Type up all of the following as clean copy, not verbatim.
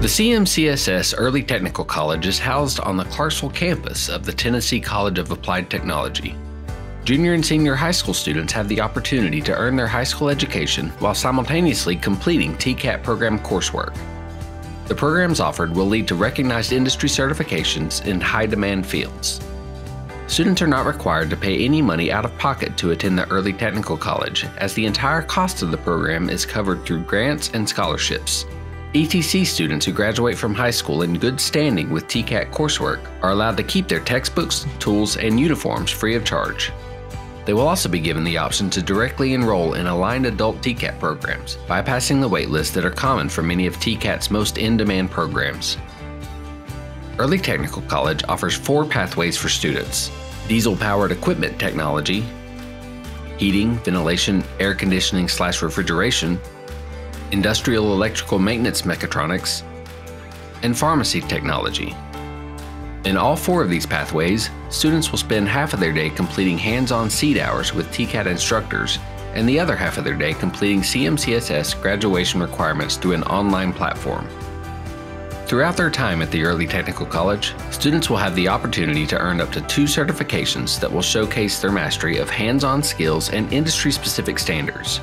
The CMCSS Early Technical College is housed on the Clarksville campus of the Tennessee College of Applied Technology. Junior and senior high school students have the opportunity to earn their high school education while simultaneously completing TCAT program coursework. The programs offered will lead to recognized industry certifications in high-demand fields. Students are not required to pay any money out of pocket to attend the Early Technical College, as the entire cost of the program is covered through grants and scholarships. ETC students who graduate from high school in good standing with TCAT coursework are allowed to keep their textbooks, tools, and uniforms free of charge. They will also be given the option to directly enroll in aligned adult TCAT programs, bypassing the waitlists that are common for many of TCAT's most in-demand programs. Early Technical College offers 4 pathways for students: diesel-powered equipment technology, heating, ventilation, air conditioning/refrigeration, industrial electrical maintenance mechatronics, and pharmacy technology. In all 4 of these pathways, students will spend half of their day completing hands-on seat hours with TCAT instructors and the other half of their day completing CMCSS graduation requirements through an online platform. Throughout their time at the Early Technical College, students will have the opportunity to earn up to 2 certifications that will showcase their mastery of hands-on skills and industry-specific standards.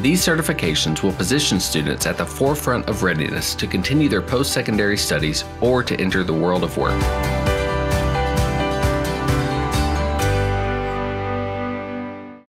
These certifications will position students at the forefront of readiness to continue their post-secondary studies or to enter the world of work.